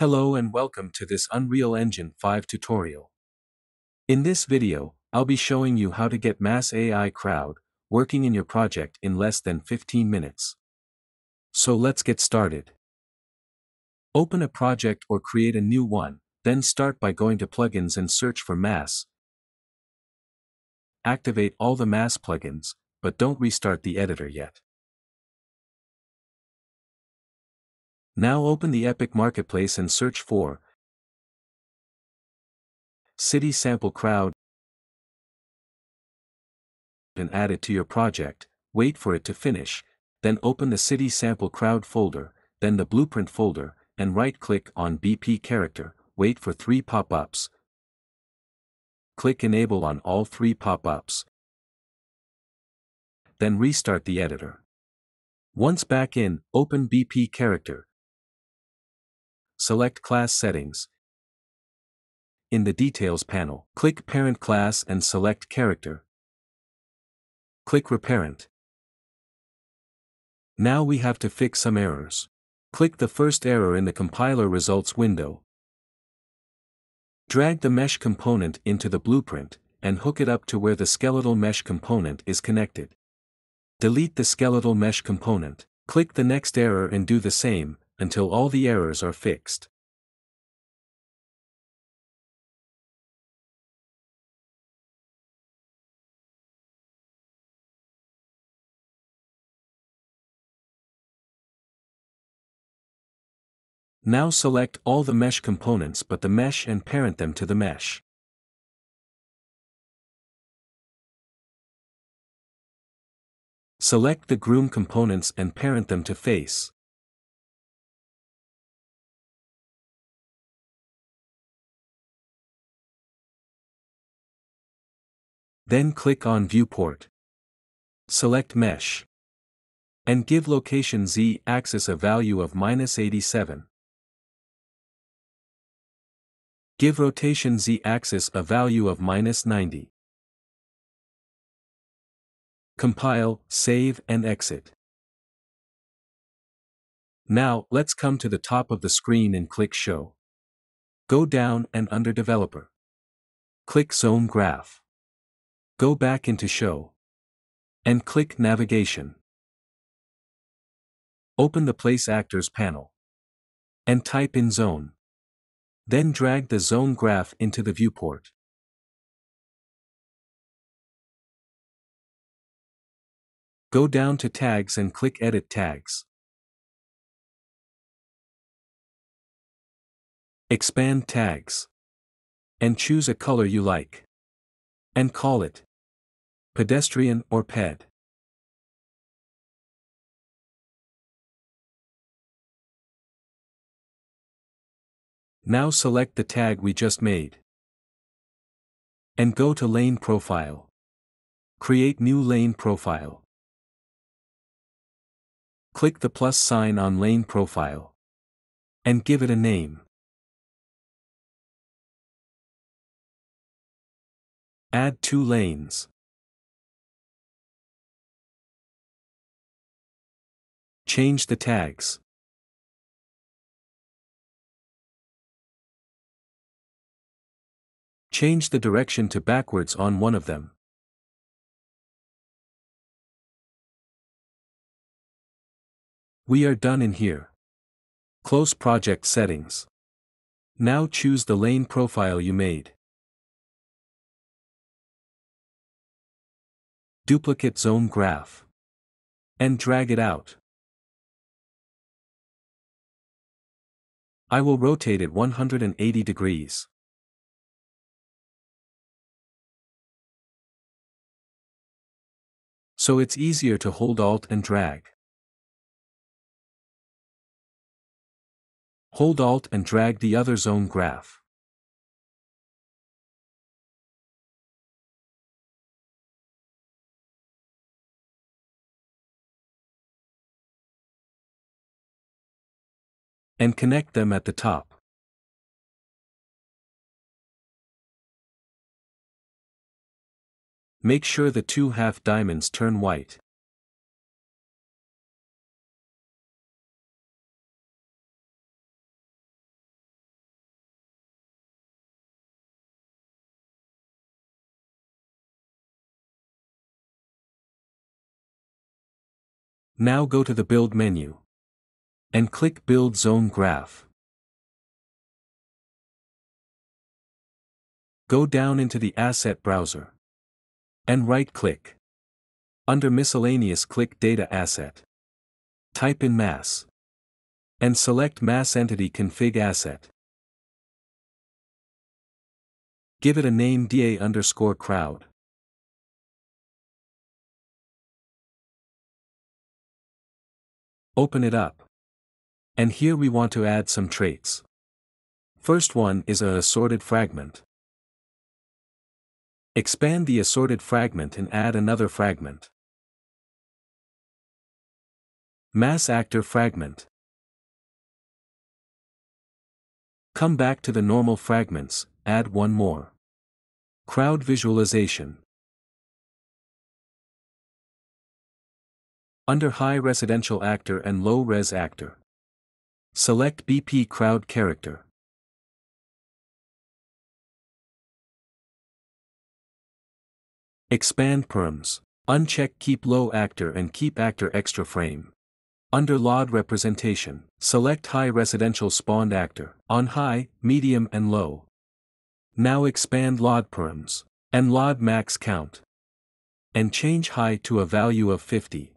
Hello and welcome to this Unreal Engine 5 tutorial. In this video, I'll be showing you how to get Mass AI Crowd working in your project in less than 15 minutes. So let's get started. Open a project or create a new one, then start by going to Plugins and search for Mass. Activate all the Mass plugins, but don't restart the editor yet. Now open the Epic Marketplace and search for City Sample Crowd and add it to your project. Wait for it to finish, then open the City Sample Crowd folder, then the Blueprint folder, and right-click on BP Character. Wait for 3 pop-ups. Click Enable on all 3 pop-ups. Then restart the editor. Once back in, open BP Character. Select Class Settings. In the Details panel, click Parent Class and select Character. Click Reparent. Now we have to fix some errors. Click the first error in the compiler results window. Drag the mesh component into the blueprint, and hook it up to where the skeletal mesh component is connected. Delete the skeletal mesh component. Click the next error and do the same, until all the errors are fixed. Now select all the mesh components but the mesh and parent them to the mesh. Select the groom components and parent them to face. Then click on Viewport. Select Mesh. And give location Z-axis a value of -87. Give rotation Z-axis a value of -90. Compile, save and exit. Now, let's come to the top of the screen and click Show. Go down and under Developer. Click Zone Graph. Go back into Show. And click Navigation. Open the Place Actors panel. And type in Zone. Then drag the Zone Graph into the viewport. Go down to Tags and click Edit Tags. Expand Tags. And choose a color you like. And call it Pedestrian or Ped. Now select the tag we just made. And go to Lane Profile. Create new Lane Profile. Click the plus sign on Lane Profile. And give it a name. Add 2 lanes. Change the tags. Change the direction to backwards on one of them. We are done in here. Close project settings. Now choose the lane profile you made. Duplicate Zone Graph. And drag it out. I will rotate it 180 degrees. So it's easier to hold Alt and drag. Hold Alt and drag the other Zone Graph. And connect them at the top. Make sure the 2 half diamonds turn white. Now go to the Build menu and click Build Zone Graph. Go down into the Asset Browser and right-click. Under Miscellaneous, click Data Asset. Type in Mass and select Mass Entity Config Asset. Give it a name DA underscore crowd. Open it up. And here we want to add some traits. First one is an assorted fragment. Expand the assorted fragment and add another fragment. Mass actor fragment. Come back to the normal fragments, add one more. Crowd visualization. Under High Residential Actor and Low Res Actor, select BP Crowd Character. Expand Perms. Uncheck Keep Low Actor and Keep Actor Extra Frame. Under LOD Representation, select High Residential Spawned Actor on High, Medium and Low. Now expand LOD Perms and LOD Max Count and change High to a value of 50.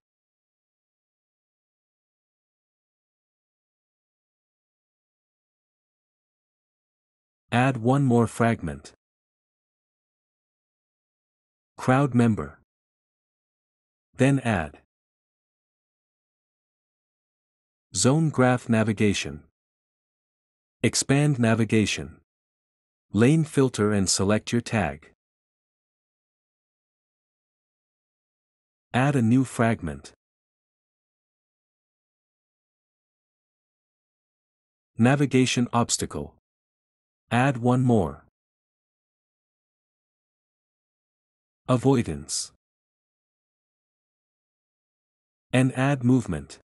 Add one more fragment. Crowd member. Then add Zone Graph Navigation. Expand Navigation. Lane filter and select your tag. Add a new fragment. Navigation obstacle. Add one more. Avoidance. And add movement.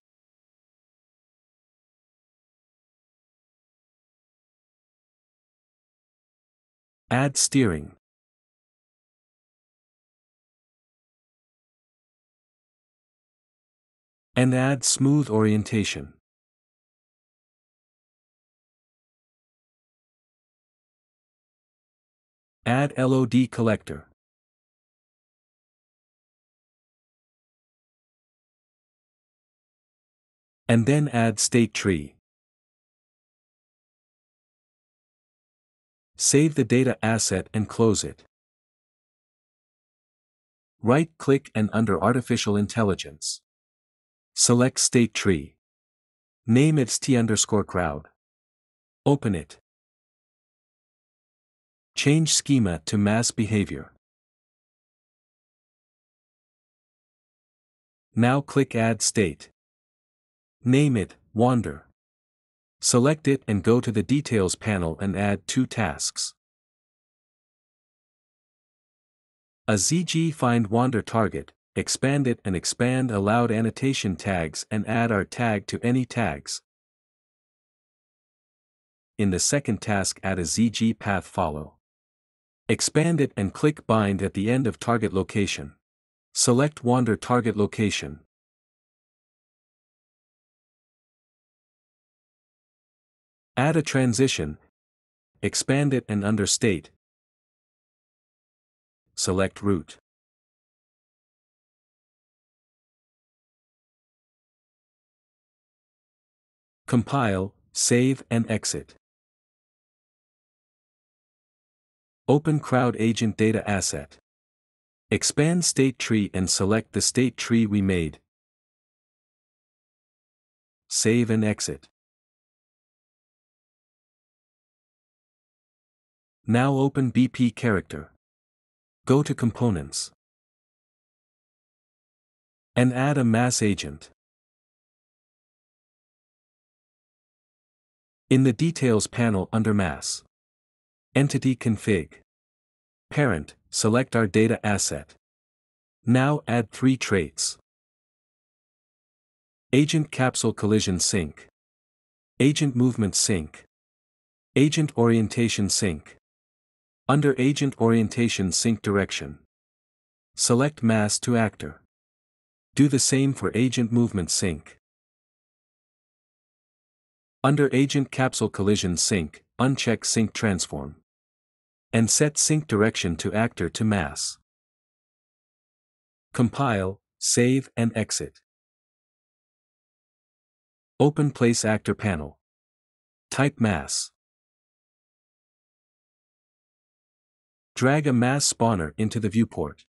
Add steering. And add smooth orientation. Add LOD collector. And then add state tree. Save the data asset and close it. Right-click and under Artificial Intelligence, select State Tree. Name it ST underscore crowd. Open it. Change schema to mass behavior. Now click Add State. Name it wander. Select it and go to the Details panel and add two tasks. A ZG find wander target, expand it and expand allowed annotation tags and add our tag to any tags. In the second task, add a ZG path follow. Expand it and click bind at the end of target location. Select wander target location. Add a transition, expand it and under state, select route. Compile, save and exit. Open Crowd Agent Data Asset. Expand State Tree and select the State Tree we made. Save and exit. Now open BP Character. Go to Components. And add a Mass Agent. In the Details panel under Mass Entity Config Parent, select our data asset. Now add three traits. Agent capsule collision sync. Agent movement sync. Agent orientation sync. Under Agent orientation sync direction, select mass to actor. Do the same for Agent movement sync. Under Agent capsule collision sync, uncheck sync transform. And set sync direction to actor to mass. Compile, save and exit. Open place actor panel. Type mass. Drag a mass spawner into the viewport.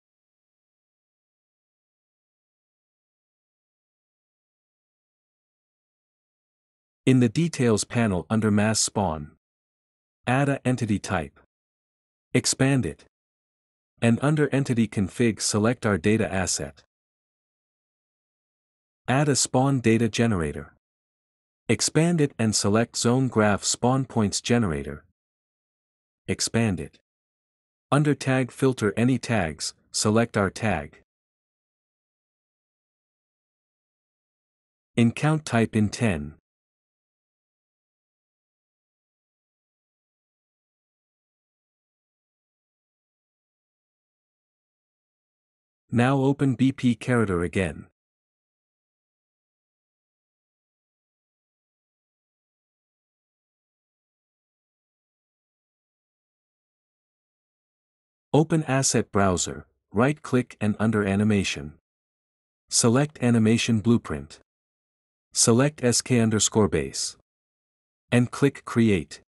In the details panel under mass spawn, add a entity type. Expand it. And under entity config select our data asset. Add a spawn data generator. Expand it and select Zone Graph Spawn Points Generator. Expand it. Under tag filter any tags, select our tag. In count type in 10. Now open BP Character again. Open Asset Browser, right-click and under Animation. Select Animation Blueprint. Select SK underscore base. And click Create.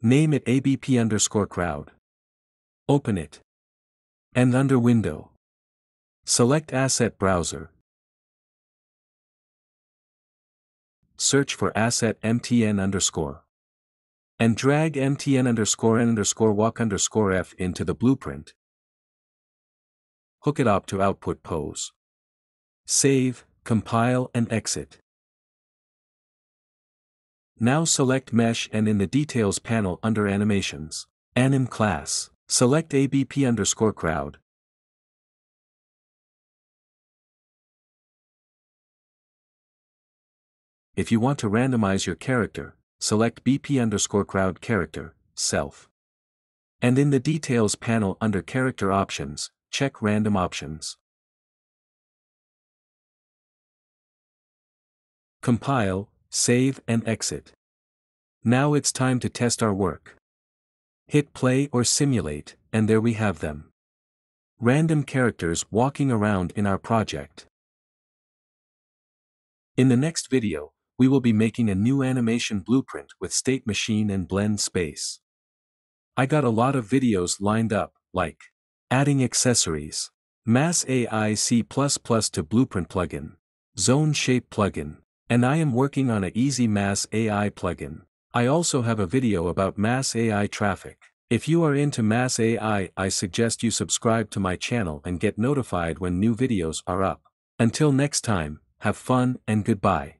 Name it ABP underscore crowd. Open it. And under Window. Select Asset Browser. Search for Asset MTN underscore. And drag MTN underscore N underscore Walk underscore F into the blueprint. Hook it up to output pose. Save, compile and exit. Now select Mesh and in the Details panel under Animations, Anim Class. Select ABP underscore crowd. If you want to randomize your character, select BP underscore crowd character, self. And in the details panel under character options, check random options. Compile, save and exit. Now it's time to test our work. Hit play or simulate, and there we have them. Random characters walking around in our project. In the next video, we will be making a new animation blueprint with state machine and blend space. I got a lot of videos lined up, like adding accessories, Mass AI C++ to blueprint plugin, zone shape plugin, and I am working on an easy Mass AI plugin. I also have a video about Mass AI traffic. If you are into Mass AI, I suggest you subscribe to my channel and get notified when new videos are up. Until next time, have fun and goodbye.